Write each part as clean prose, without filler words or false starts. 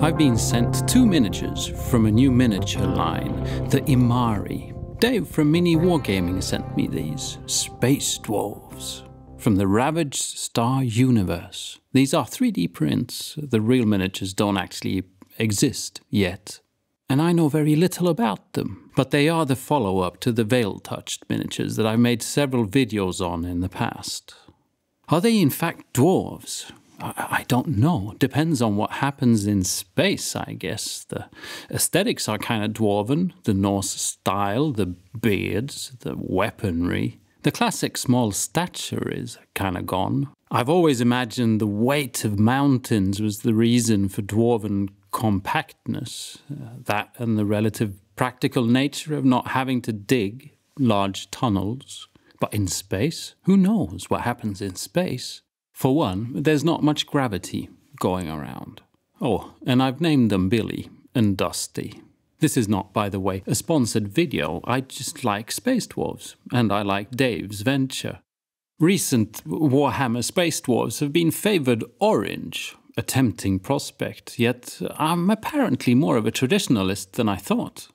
I've been sent two miniatures from a new miniature line, the Immari. Dave from Mini Wargaming sent me these, Space Dwarves, from the Ravaged Star Universe. These are 3D prints, the real miniatures don't actually exist yet. And I know very little about them, but they are the follow-up to the Veil Touched miniatures that I've made several videos on in the past. Are they in fact dwarves? I don't know. Depends on what happens in space, I guess. The aesthetics are kind of dwarven, the Norse style, the beards, the weaponry. The classic small stature is kind of gone. I've always imagined the weight of mountains was the reason for dwarven compactness. That and the relative practical nature of not having to dig large tunnels. But in space, who knows what happens in space? For one, there's not much gravity going around. Oh, and I've named them Billy and Dusty. This is not, by the way, a sponsored video. I just like Space Dwarves, and I like Dave's venture. Recent Warhammer Space Dwarves have been favored orange, a tempting prospect, yet I'm apparently more of a traditionalist than I thought.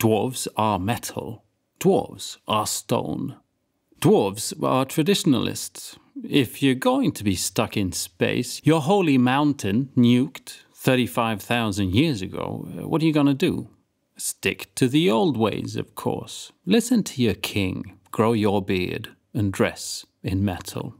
Dwarves are metal. Dwarves are stone. Dwarves are traditionalists. If you're going to be stuck in space, your holy mountain nuked 35,000 years ago, what are you going to do? Stick to the old ways, of course. Listen to your king, grow your beard, and dress in metal.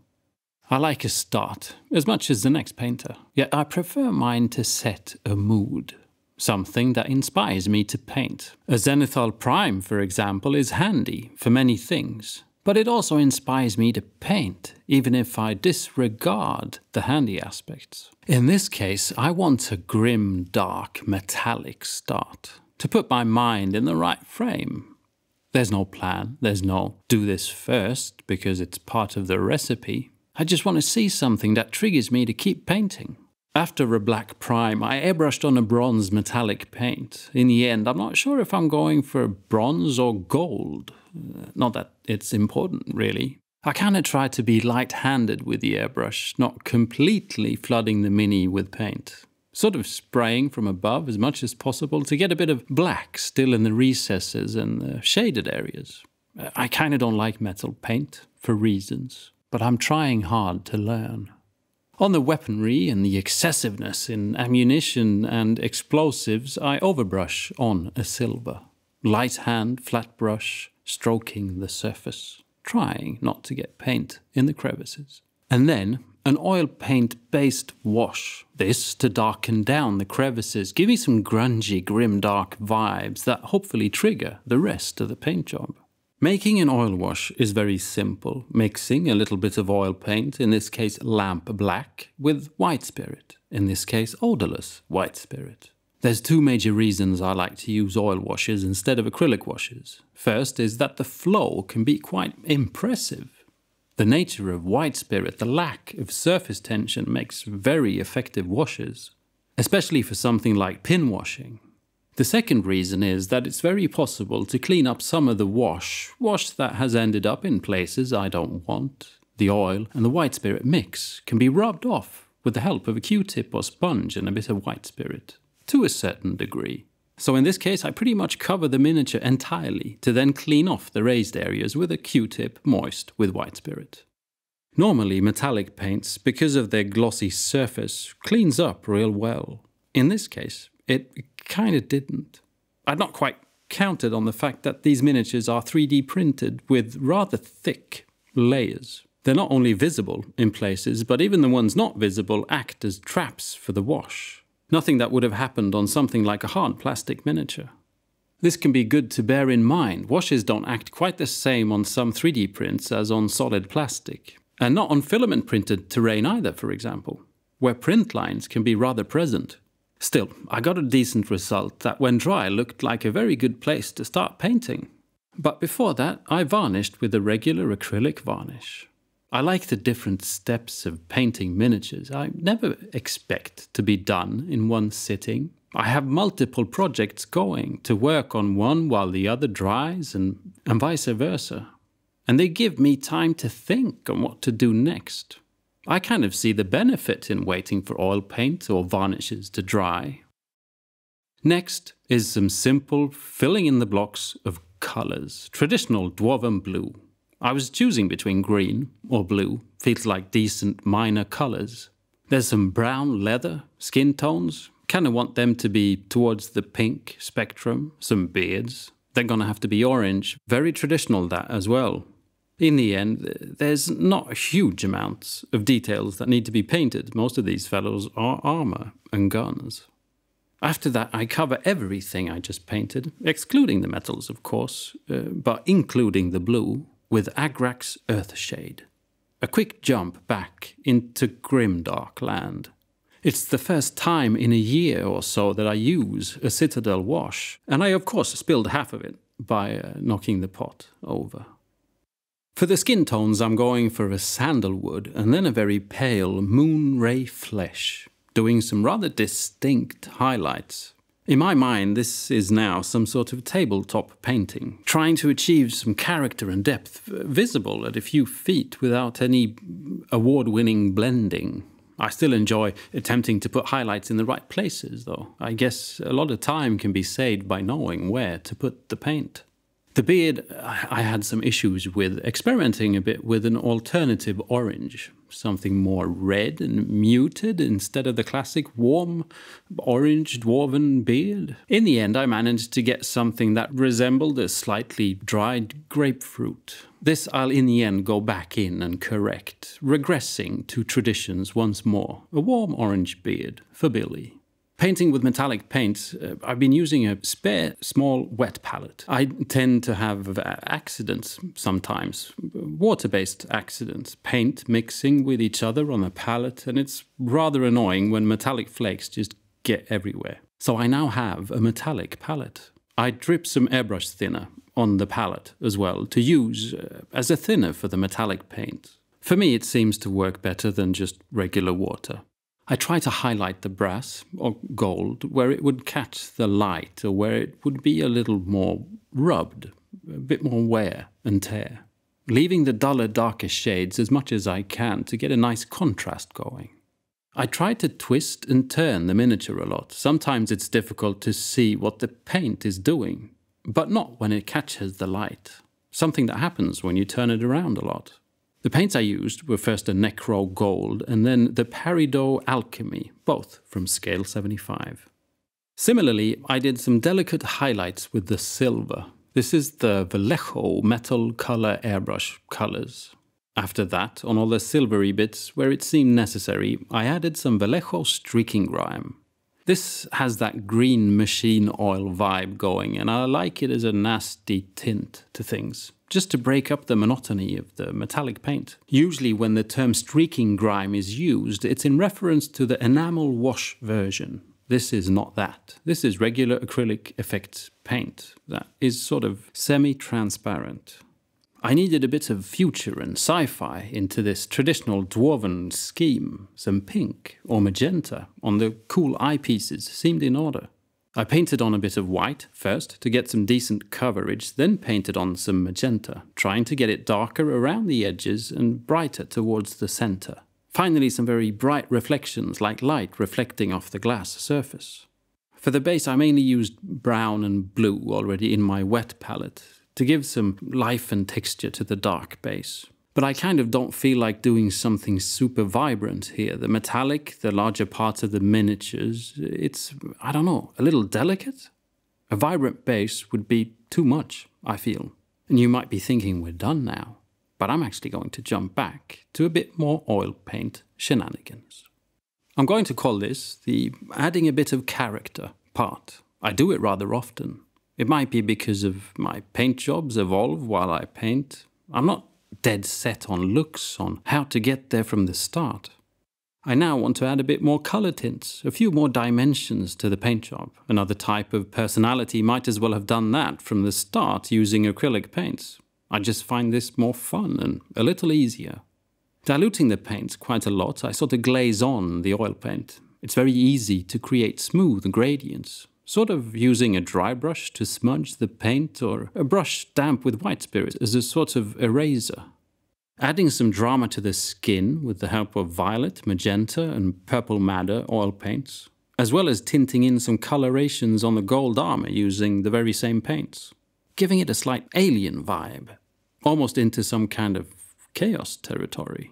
I like a start, as much as the next painter, yet I prefer mine to set a mood. Something that inspires me to paint. A Zenithal Prime, for example, is handy for many things. But it also inspires me to paint, even if I disregard the handy aspects. In this case, I want a grim, dark, metallic start, to put my mind in the right frame. There's no plan, there's no do this first, because it's part of the recipe. I just want to see something that triggers me to keep painting. After a black prime, I airbrushed on a bronze metallic paint. In the end, I'm not sure if I'm going for bronze or gold. Not that it's important, really. I kind of try to be light-handed with the airbrush, not completely flooding the Mini with paint. Sort of spraying from above as much as possible to get a bit of black still in the recesses and the shaded areas. I kind of don't like metal paint, for reasons, but I'm trying hard to learn. On the weaponry and the excessiveness in ammunition and explosives, I overbrush on a silver. Light hand, flat brush, stroking the surface, trying not to get paint in the crevices. And then an oil paint-based wash. This to darken down the crevices, give me some grungy, grim, dark vibes that hopefully trigger the rest of the paint job. Making an oil wash is very simple, mixing a little bit of oil paint, in this case lamp black, with white spirit, in this case odorless white spirit. There's two major reasons I like to use oil washes instead of acrylic washes. First is that the flow can be quite impressive. The nature of white spirit, the lack of surface tension, makes very effective washes, especially for something like pin washing. The second reason is that it's very possible to clean up some of the wash that has ended up in places I don't want. The oil and the white spirit mix can be rubbed off with the help of a Q-tip or sponge and a bit of white spirit, to a certain degree. So in this case, I pretty much cover the miniature entirely to then clean off the raised areas with a Q-tip moist with white spirit. Normally, metallic paints, because of their glossy surface, cleans up real well. In this case, it kind of didn't. I'd not quite counted on the fact that these miniatures are 3D printed with rather thick layers. They're not only visible in places, but even the ones not visible act as traps for the wash. Nothing that would have happened on something like a hard plastic miniature. This can be good to bear in mind. Washes don't act quite the same on some 3D prints as on solid plastic. And not on filament printed terrain either, for example, where print lines can be rather present. Still, I got a decent result that when dry looked like a very good place to start painting. But before that, I varnished with a regular acrylic varnish. I like the different steps of painting miniatures. I never expect to be done in one sitting. I have multiple projects going to work on one while the other dries and vice versa. And they give me time to think on what to do next. I kind of see the benefit in waiting for oil paint or varnishes to dry. Next is some simple filling in the blocks of colors, traditional dwarven blue. I was choosing between green or blue, feels like decent minor colors. There's some brown leather, skin tones, kind of want them to be towards the pink spectrum, some beards. They're gonna have to be orange, very traditional that as well. In the end, there's not huge amounts of details that need to be painted. Most of these fellows are armor and guns. After that, I cover everything I just painted, excluding the metals, of course, but including the blue, with Agrax Earthshade. A quick jump back into Grimdark Land. It's the first time in a year or so that I use a Citadel wash, and I, of course, spilled half of it by knocking the pot over. For the skin tones, I'm going for a sandalwood and then a very pale moonray flesh, doing some rather distinct highlights. In my mind, this is now some sort of tabletop painting, trying to achieve some character and depth visible at a few feet without any award-winning blending. I still enjoy attempting to put highlights in the right places, though. I guess a lot of time can be saved by knowing where to put the paint. The beard, I had some issues with, experimenting a bit with an alternative orange, something more red and muted instead of the classic warm orange dwarven beard. In the end, I managed to get something that resembled a slightly dried grapefruit. This I'll in the end go back in and correct, regressing to traditions once more. A warm orange beard for Billy. Painting with metallic paints, I've been using a spare, small, wet palette. I tend to have accidents sometimes, water-based accidents, paint mixing with each other on a palette, and it's rather annoying when metallic flakes just get everywhere. So I now have a metallic palette. I drip some airbrush thinner on the palette as well to use as a thinner for the metallic paint. For me, it seems to work better than just regular water. I try to highlight the brass or gold where it would catch the light or where it would be a little more rubbed, a bit more wear and tear. Leaving the duller, darker shades as much as I can to get a nice contrast going. I try to twist and turn the miniature a lot. Sometimes it's difficult to see what the paint is doing, but not when it catches the light. Something that happens when you turn it around a lot. The paints I used were first a Necro Gold and then the Peridot Alchemy, both from Scale 75. Similarly, I did some delicate highlights with the silver. This is the Vallejo Metal Color Airbrush colors. After that, on all the silvery bits where it seemed necessary, I added some Vallejo Streaking Grime. This has that green machine oil vibe going, and I like it as a nasty tint to things, just to break up the monotony of the metallic paint. Usually when the term streaking grime is used, it's in reference to the enamel wash version. This is not that. This is regular acrylic effects paint that is sort of semi-transparent. I needed a bit of future and sci-fi into this traditional dwarven scheme. Some pink or magenta on the cool eyepieces seemed in order. I painted on a bit of white first to get some decent coverage, then painted on some magenta, trying to get it darker around the edges and brighter towards the center. Finally, some very bright reflections, like light reflecting off the glass surface. For the base, I mainly used brown and blue already in my wet palette to give some life and texture to the dark base. But I kind of don't feel like doing something super vibrant here. The metallic, the larger parts of the miniatures, it's, I don't know, a little delicate? A vibrant base would be too much, I feel. And you might be thinking we're done now, but I'm actually going to jump back to a bit more oil paint shenanigans. I'm going to call this the adding a bit of character part. I do it rather often. It might be because of my paint jobs evolve while I paint. I'm not dead set on looks, on how to get there from the start. I now want to add a bit more color tints, a few more dimensions to the paint job. Another type of personality might as well have done that from the start using acrylic paints. I just find this more fun and a little easier. Diluting the paints quite a lot, I sort of glaze on the oil paint. It's very easy to create smooth gradients, sort of using a dry brush to smudge the paint or a brush damp with white spirit as a sort of eraser. Adding some drama to the skin with the help of violet, magenta and purple madder oil paints, as well as tinting in some colorations on the gold armor using the very same paints, giving it a slight alien vibe, almost into some kind of chaos territory.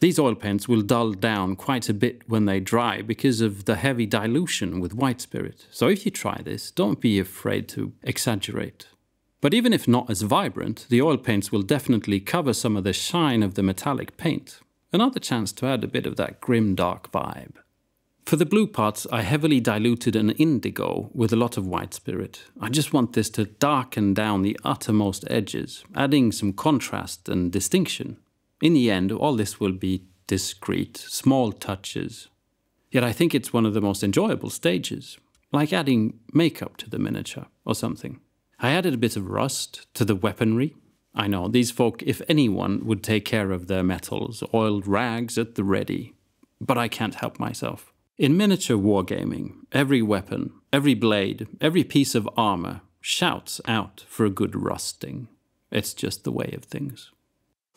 These oil paints will dull down quite a bit when they dry because of the heavy dilution with white spirit, so if you try this, don't be afraid to exaggerate. But even if not as vibrant, the oil paints will definitely cover some of the shine of the metallic paint, another chance to add a bit of that grim dark vibe. For the blue parts, I heavily diluted an indigo with a lot of white spirit. I just want this to darken down the uttermost edges, adding some contrast and distinction. In the end, all this will be discreet, small touches. Yet I think it's one of the most enjoyable stages, like adding makeup to the miniature or something. I added a bit of rust to the weaponry. I know, these folk, if anyone, would take care of their metals, oiled rags at the ready. But I can't help myself. In miniature wargaming, every weapon, every blade, every piece of armor shouts out for a good rusting. It's just the way of things.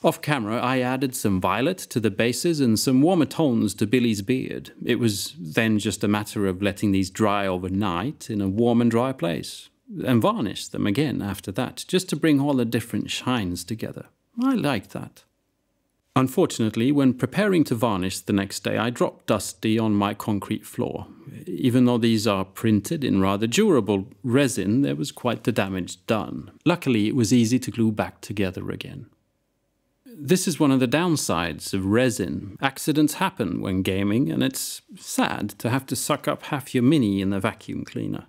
Off camera, I added some violet to the bases and some warmer tones to Billy's beard. It was then just a matter of letting these dry overnight in a warm and dry place, and varnish them again after that, just to bring all the different shines together. I like that. Unfortunately, when preparing to varnish the next day, I dropped Dusty on my concrete floor. Even though these are printed in rather durable resin, there was quite the damage done. Luckily, it was easy to glue back together again. This is one of the downsides of resin. Accidents happen when gaming, and it's sad to have to suck up half your mini in the vacuum cleaner.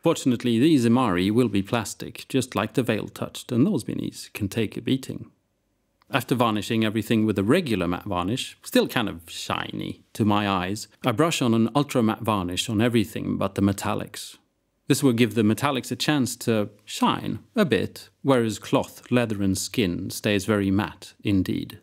Fortunately, these Immari will be plastic, just like the Veil Touched, and those minis can take a beating. After varnishing everything with a regular matte varnish, still kind of shiny to my eyes, I brush on an ultra matte varnish on everything but the metallics. This will give the metallics a chance to shine a bit, whereas cloth, leather and skin stays very matte indeed.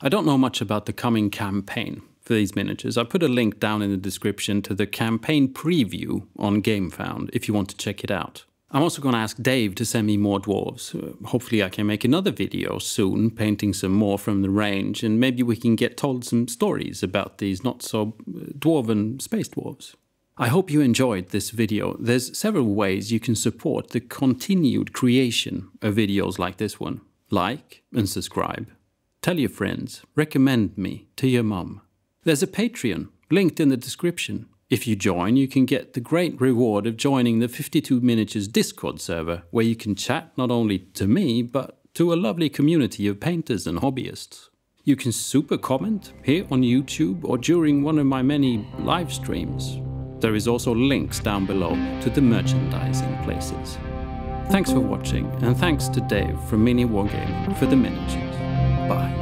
I don't know much about the coming campaign for these miniatures. I put a link down in the description to the campaign preview on GameFound if you want to check it out. I'm also going to ask Dave to send me more dwarves. Hopefully I can make another video soon, painting some more from the range, and maybe we can get told some stories about these not-so-dwarven space dwarves. I hope you enjoyed this video. There's several ways you can support the continued creation of videos like this one. Like and subscribe. Tell your friends. Recommend me to your mum. There's a Patreon, linked in the description. If you join, you can get the great reward of joining the 52 Miniatures Discord server, where you can chat not only to me, but to a lovely community of painters and hobbyists. You can super comment here on YouTube or during one of my many live streams. There is also links down below to the merchandising places. Thanks for watching, and thanks to Dave from Mini Wargaming for the miniatures. Bye.